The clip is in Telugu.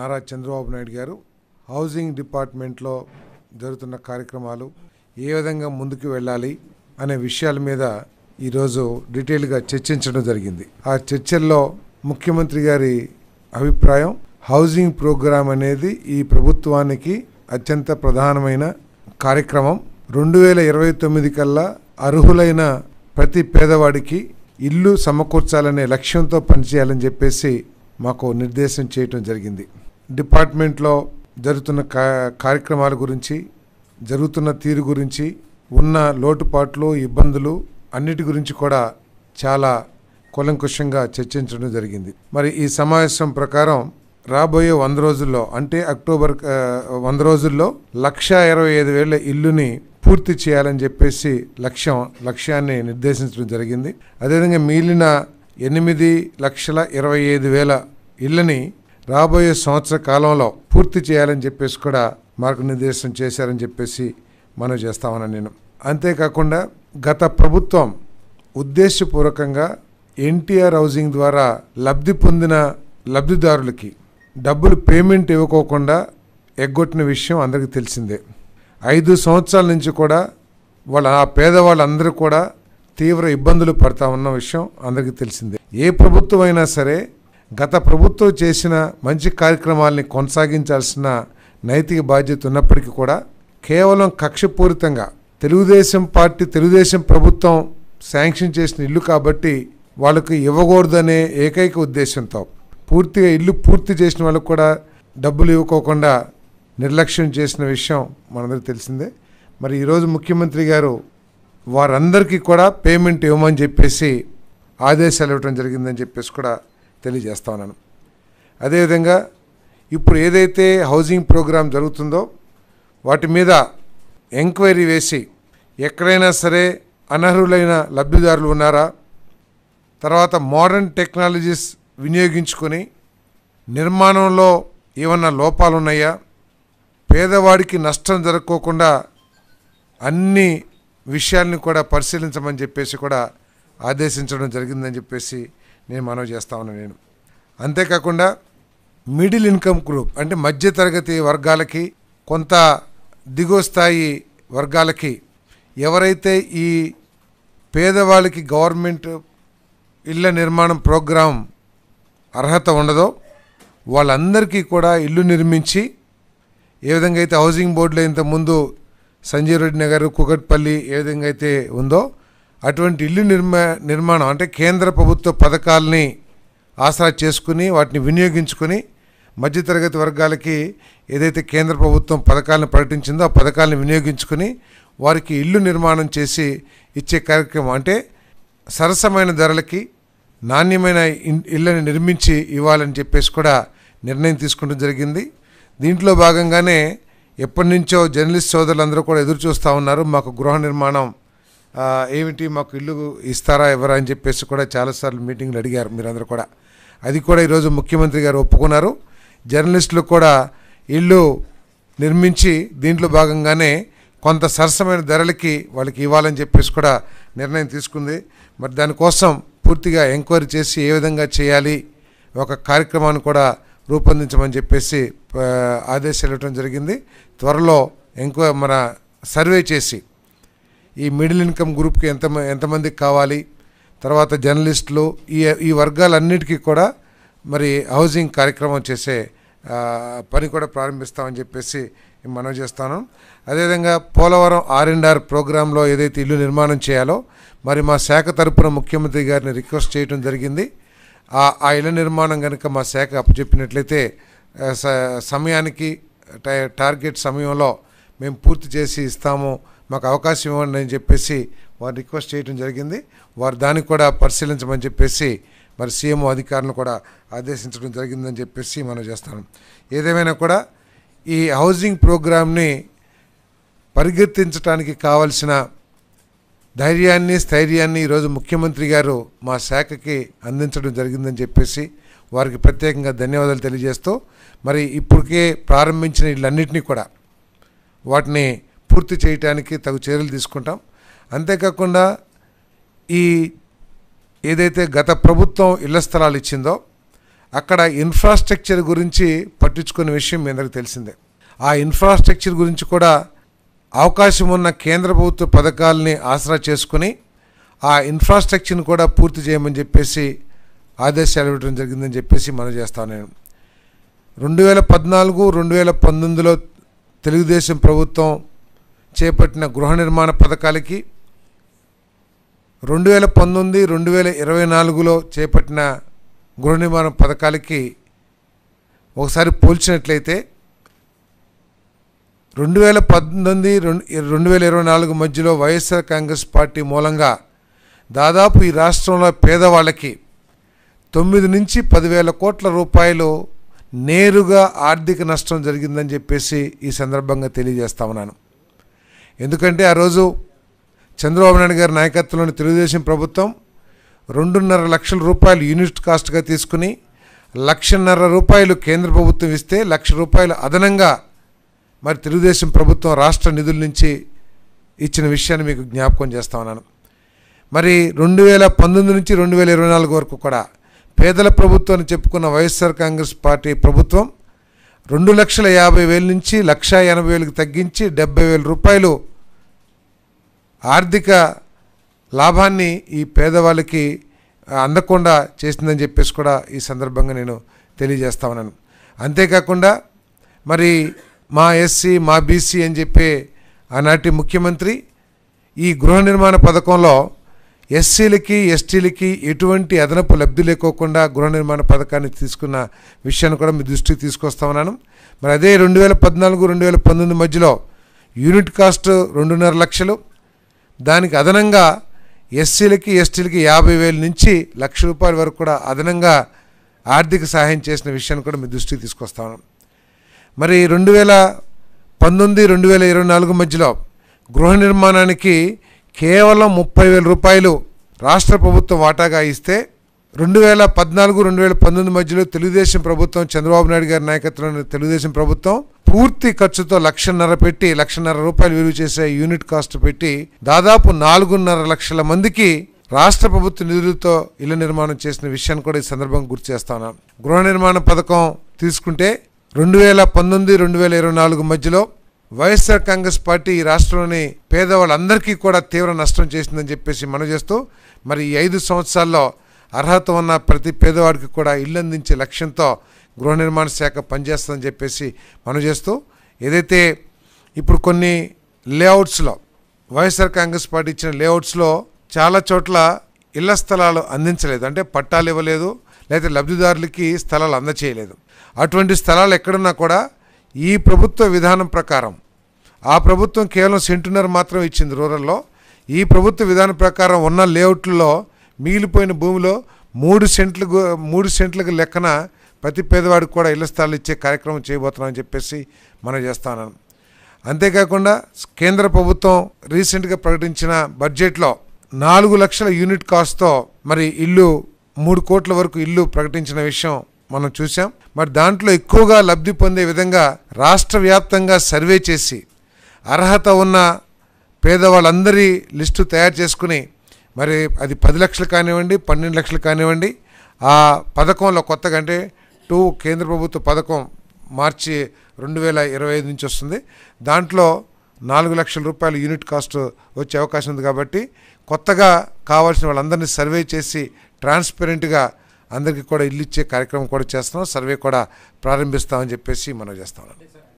నారా చంద్రబాబు నాయుడు గారు హౌసింగ్ డిపార్ట్మెంట్లో జరుగుతున్న కార్యక్రమాలు ఏ విధంగా ముందుకు వెళ్ళాలి అనే విషయాల మీద ఈరోజు డీటెయిల్గా చర్చించడం జరిగింది. ఆ చర్చల్లో ముఖ్యమంత్రి గారి అభిప్రాయం, హౌసింగ్ ప్రోగ్రాం అనేది ఈ ప్రభుత్వానికి అత్యంత ప్రధానమైన కార్యక్రమం. 2029 కల్లా అర్హులైన ప్రతి పేదవాడికి ఇల్లు సమకూర్చాలనే లక్ష్యంతో పనిచేయాలని చెప్పేసి మాకు నిర్దేశం చేయటం జరిగింది. డిపార్ట్మెంట్లో జరుగుతున్న కార్యక్రమాల గురించి, జరుగుతున్న తీరు గురించి, ఉన్న లోటుపాట్లు, ఇబ్బందులు అన్నిటి గురించి కూడా చాలా కూలంకుషంగా చర్చించడం జరిగింది. మరి ఈ సమావేశం ప్రకారం రాబోయే 100 రోజుల్లో, అంటే అక్టోబర్ 100 రోజుల్లో 125,000 ఇల్లుని పూర్తి చేయాలని చెప్పేసి లక్ష్యాన్ని నిర్దేశించడం జరిగింది. అదేవిధంగా మిగిలిన 8,25,000 ఇళ్ళని రాబోయే సంవత్సర కాలంలో పూర్తి చేయాలని చెప్పేసి కూడా మార్గనిర్దేశం చేశారని చెప్పేసి మనం చేస్తామని నేను. అంతేకాకుండా గత ప్రభుత్వం ఉద్దేశపూర్వకంగా ఎన్టీఆర్ హౌసింగ్ ద్వారా లబ్ధి పొందిన లబ్ధిదారులకి డబ్బులు పేమెంట్ ఇవ్వకోకుండా ఎగ్గొట్టిన విషయం అందరికీ తెలిసిందే. 5 సంవత్సరాల నుంచి కూడా ఆ పేదవాళ్ళందరూ కూడా తీవ్ర ఇబ్బందులు పడతా ఉన్న విషయం అందరికీ తెలిసిందే. ఏ ప్రభుత్వం అయినా సరే గత ప్రభుత్వం చేసిన మంచి కార్యక్రమాలని కొనసాగించాల్సిన నైతిక బాధ్యత ఉన్నప్పటికీ కూడా కేవలం కక్షపూరితంగా తెలుగుదేశం ప్రభుత్వం శాంక్షన్ చేసిన ఇల్లు కాబట్టి వాళ్ళకు ఇవ్వకూడదనే ఏకైక ఉద్దేశంతో పూర్తిగా ఇల్లు పూర్తి చేసిన వాళ్ళకు కూడా డబ్బులు ఇవ్వకోకుండా నిర్లక్ష్యం చేసిన విషయం మనందరికీ తెలిసిందే. మరి ఈరోజు ముఖ్యమంత్రి గారు వారందరికీ కూడా పేమెంట్ ఇవ్వమని చెప్పేసి ఆదేశాలు ఇవ్వడం జరిగిందని చెప్పేసి కూడా తెలియజేస్తా ఉన్నాను. అదేవిధంగా ఇప్పుడు ఏదైతే హౌసింగ్ ప్రోగ్రాం జరుగుతుందో వాటి మీద ఎంక్వైరీ వేసి ఎక్కడైనా సరే అనర్హులైన లబ్ధిదారులు ఉన్నారా, తర్వాత మోడర్న్ టెక్నాలజీస్ వినియోగించుకొని నిర్మాణంలో ఏమన్నా లోపాలు ఉన్నాయా, పేదవాడికి నష్టం జరగకోకుండా అన్ని విషయాల్ని కూడా పరిశీలించమని చెప్పేసి కూడా ఆదేశించడం జరిగిందని చెప్పేసి నేను మనవి చేస్తా ఉన్నాను నేను. అంతేకాకుండా మిడిల్ ఇన్కమ్ గ్రూప్, అంటే మధ్యతరగతి వర్గాలకి, కొంత దిగువ స్థాయి వర్గాలకి ఎవరైతే ఈ పేదవాళ్ళకి గవర్నమెంట్ ఇళ్ళ నిర్మాణం ప్రోగ్రాం అర్హత ఉండదో వాళ్ళందరికీ కూడా ఇల్లు నిర్మించి ఏ విధంగా అయితే హౌసింగ్ బోర్డులో ఇంతకుముందు సంజీవ్రెడ్డి నగర్, కూకట్పల్లి ఏ విధంగా అయితే ఉందో అటువంటి ఇల్లు నిర్మాణం అంటే కేంద్ర ప్రభుత్వ పథకాలని ఆసరా చేసుకుని వాటిని వినియోగించుకొని మధ్యతరగతి వర్గాలకి ఏదైతే కేంద్ర ప్రభుత్వం పథకాలను ప్రకటించిందో ఆ పథకాలను వినియోగించుకుని వారికి ఇల్లు నిర్మాణం చేసి ఇచ్చే కార్యక్రమం, అంటే సరసమైన ధరలకి నాణ్యమైన ఇళ్ళని నిర్మించి ఇవ్వాలని చెప్పేసి కూడా నిర్ణయం తీసుకోవడం జరిగింది. దీంట్లో భాగంగానే ఎప్పటి నుంచో జర్నలిస్ట్ సోదరులందరూ కూడా ఎదురు చూస్తూ ఉన్నారు, మాకు గృహ నిర్మాణం ఏమిటి, మాకు ఇల్లు ఇస్తారా ఎవరా అని చెప్పేసి కూడా చాలాసార్లు మీటింగ్లు అడిగారు మీరందరూ కూడా. అది కూడా ఈరోజు ముఖ్యమంత్రి గారు ఒప్పుకున్నారు. జర్నలిస్టులు కూడా ఇల్లు నిర్మించి దీంట్లో భాగంగానే కొంత సరసమైన ధరలకి వాళ్ళకి ఇవ్వాలని చెప్పేసి కూడా నిర్ణయం తీసుకుంది. మరి దానికోసం పూర్తిగా ఎంక్వైరీ చేసి ఏ విధంగా చేయాలి, ఒక కార్యక్రమాన్ని కూడా రూపొందించమని చెప్పేసి ఆదేశాలు ఇవ్వడం జరిగింది. త్వరలో మన సర్వే చేసి ఈ మిడిల్ ఇన్కమ్ గ్రూప్కి ఎంతమందికి కావాలి, తర్వాత జర్నలిస్టులు, ఈ వర్గాలన్నిటికీ కూడా మరి హౌసింగ్ కార్యక్రమం చేసే పని కూడా ప్రారంభిస్తామని చెప్పేసి మనం చేస్తాను. అదేవిధంగా పోలవరం R&R ప్రోగ్రాంలో ఏదైతే ఇల్లు నిర్మాణం చేయాలో మరి మా శాఖ తరపున ముఖ్యమంత్రి గారిని రిక్వెస్ట్ చేయడం జరిగింది. ఆ ఇళ్ళ నిర్మాణం కనుక మా శాఖ అప్పచెప్పినట్లయితే సమయానికి టార్గెట్ సమయంలో మేము పూర్తి చేసి ఇస్తాము, మాకు అవకాశం ఇవ్వండి అని చెప్పేసి వారు రిక్వెస్ట్ చేయడం జరిగింది. వారు దానికి కూడా పరిశీలించమని చెప్పేసి మరి CMO అధికారులను కూడా ఆదేశించడం జరిగిందని చెప్పేసి మనం చేస్తాను. ఏదేమైనా కూడా ఈ హౌసింగ్ ప్రోగ్రామ్ని పరిగెత్తించడానికి కావలసిన ధైర్యాన్ని, స్థైర్యాన్ని ఈరోజు ముఖ్యమంత్రి గారు మా శాఖకి అందించడం జరిగిందని చెప్పేసి వారికి ప్రత్యేకంగా ధన్యవాదాలు తెలియజేస్తూ, మరి ఇప్పటికే ప్రారంభించిన వీళ్ళన్నింటినీ కూడా వాటిని పూర్తి చేయడానికి తగు చర్యలు తీసుకుంటాం. అంతేకాకుండా ఈ ఏదైతే గత ప్రభుత్వం ఇళ్ల స్థలాలు ఇచ్చిందో అక్కడ ఇన్ఫ్రాస్ట్రక్చర్ గురించి పట్టించుకునే విషయం మీ అందరికీ తెలిసిందే. ఆ ఇన్ఫ్రాస్ట్రక్చర్ గురించి కూడా అవకాశం ఉన్న కేంద్ర ప్రభుత్వ పథకాలని ఆసరా చేసుకుని ఆ ఇన్ఫ్రాస్ట్రక్చర్ని కూడా పూర్తి చేయమని చెప్పేసి ఆదేశాలు ఇవ్వడం జరిగిందని చెప్పేసి మనం చేస్తాను. నేను 2014-2019లో తెలుగుదేశం ప్రభుత్వం చేపట్టిన గృహ నిర్మాణ పథకాలకి, 2019-2024లో చేపట్టిన గృహ నిర్మాణ పథకాలకి ఒకసారి పోల్చినట్లయితే 2019-2024 మధ్యలో వైఎస్ఆర్ కాంగ్రెస్ పార్టీ మూలంగా దాదాపు ఈ రాష్ట్రంలో పేదవాళ్ళకి 9 నుంచి 10 వేల కోట్ల రూపాయలు నేరుగా ఆర్థిక నష్టం జరిగిందని చెప్పేసి ఈ సందర్భంగా తెలియజేస్తా ఉన్నాను. ఎందుకంటే ఆ రోజు చంద్రబాబు నాయుడు గారి నాయకత్వంలోని తెలుగుదేశం ప్రభుత్వం 2.5 లక్షల రూపాయలు యూనిట్ కాస్ట్గా తీసుకుని 1.5 లక్షలు కేంద్ర ప్రభుత్వం ఇస్తే 1 లక్ష రూపాయలు అదనంగా మరి తెలుగుదేశం ప్రభుత్వం రాష్ట్ర నిధుల నుంచి ఇచ్చిన విషయాన్ని మీకు జ్ఞాపకం చేస్తా ఉన్నాను. మరి 2019 నుంచి 2024 వరకు కూడా పేదల ప్రభుత్వం అని చెప్పుకున్న వైఎస్ఆర్ కాంగ్రెస్ పార్టీ ప్రభుత్వం 2,50,000 నుంచి 1,80,000 తగ్గించి 70,000 రూపాయలు ఆర్థిక లాభాన్ని ఈ పేదవాళ్ళకి అందకుండా చేసిందని చెప్పేసి కూడా ఈ సందర్భంగా నేను తెలియజేస్తా ఉన్నాను. అంతేకాకుండా మరి మా ఎస్సీ మా బీసీ అని చెప్పే ఆనాటి ముఖ్యమంత్రి ఈ గృహ నిర్మాణ పథకంలో ఎస్సీలకి ఎస్టీలకి ఎటువంటి అదనపు లబ్ధి లేకోకుండా గృహ నిర్మాణ పథకాన్ని తీసుకున్న విషయాన్ని కూడా మీ దృష్టికి తీసుకొస్తా ఉన్నాను. మరి అదే 2014-2019 మధ్యలో యూనిట్ కాస్ట్ 2.5 లక్షలు, దానికి అదనంగా ఎస్సీలకి ఎస్టీలకి 50,000 నుంచి 1,00,000 రూపాయల వరకు కూడా అదనంగా ఆర్థిక సహాయం చేసిన విషయాన్ని కూడా మీ దృష్టికి తీసుకొస్తా ఉన్నాను. మరి 2019-2024 మధ్యలో గృహ నిర్మాణానికి కేవలం 30,000 రూపాయలు రాష్ట్ర ప్రభుత్వం వాటాగా ఇస్తే 2014-2019 మధ్యలో తెలుగుదేశం ప్రభుత్వం, చంద్రబాబు నాయుడు గారి నాయకత్వంలో తెలుగుదేశం ప్రభుత్వం పూర్తి ఖర్చుతో 1,50,000 పెట్టి 1,50,000 రూపాయలు విలువ చేసే యూనిట్ కాస్ట్ పెట్టి దాదాపు 4,50,000 మందికి రాష్ట్ర ప్రభుత్వ నిధులతో ఇళ్ల నిర్మాణం చేసిన విషయాన్ని కూడా ఈ సందర్భంగా గుర్తు చేస్తా ఉన్నాను. గృహ నిర్మాణ పథకం తీసుకుంటే 2019-2024 మధ్యలో వైఎస్ఆర్ కాంగ్రెస్ పార్టీ ఈ రాష్ట్రంలోని పేదవాళ్ళందరికీ కూడా తీవ్ర నష్టం చేసిందని చెప్పేసి మనం చేస్తూ మరి ఈ 5 సంవత్సరాల్లో అర్హత ఉన్న ప్రతి పేదవాడికి కూడా ఇల్లు అందించే లక్ష్యంతో గృహ నిర్మాణ శాఖ పనిచేస్తుందని చెప్పేసి మనం చేస్తూ ఏదైతే ఇప్పుడు కొన్ని లేఅవుట్స్లో వైఎస్ఆర్ కాంగ్రెస్ పార్టీ ఇచ్చిన లేఅవుట్స్లో చాలా చోట్ల ఇళ్ల స్థలాలు అందించలేదు, అంటే పట్టాలు ఇవ్వలేదు, లేకపోతే లబ్ధిదారులకి స్థలాలు అందచేయలేదు. అటువంటి స్థలాలు ఎక్కడున్నా కూడా ఈ ప్రభుత్వ విధానం ప్రకారం, ఆ ప్రభుత్వం కేవలం 1.5 సెంటున్నర మాత్రం ఇచ్చింది రూరల్లో, ఈ ప్రభుత్వ విధానం ప్రకారం ఉన్న లేఅవుట్లలో మిగిలిపోయిన భూమిలో 3 సెంట్లకు లెక్కన ప్రతి పేదవాడికి కూడా ఇళ్ల స్థలాలు ఇచ్చే కార్యక్రమం చేయబోతున్నామని చెప్పేసి మనం చేస్తాను. అంతేకాకుండా కేంద్ర ప్రభుత్వం రీసెంట్గా ప్రకటించిన బడ్జెట్లో 4 లక్షల యూనిట్ కాస్ట్తో మరి ఇల్లు 3 కోట్ల వరకు ఇల్లు ప్రకటించిన విషయం మనం చూసాం. మరి దాంట్లో ఎక్కువగా లబ్ధి పొందే విధంగా రాష్ట్ర వ్యాప్తంగా సర్వే చేసి అర్హత ఉన్న పేదవాళ్ళందరి లిస్టు తయారు చేసుకుని మరి అది 10 లక్షలు కానివ్వండి, 12 లక్షలు కానివ్వండి, ఆ పథకంలో కొత్తగా అంటే కేంద్ర ప్రభుత్వ పథకం మార్చి 2025 నుంచి వస్తుంది, దాంట్లో 4 లక్షల రూపాయలు యూనిట్ కాస్ట్ వచ్చే అవకాశం ఉంది. కాబట్టి కొత్తగా కావాల్సిన వాళ్ళందరినీ సర్వే చేసి ట్రాన్స్పరెంట్గా అందరికీ కూడా ఇల్లు ఇచ్చే కార్యక్రమం కూడా చేస్తున్నాం, సర్వే కూడా ప్రారంభిస్తామని చెప్పేసి మనం చేస్తాం.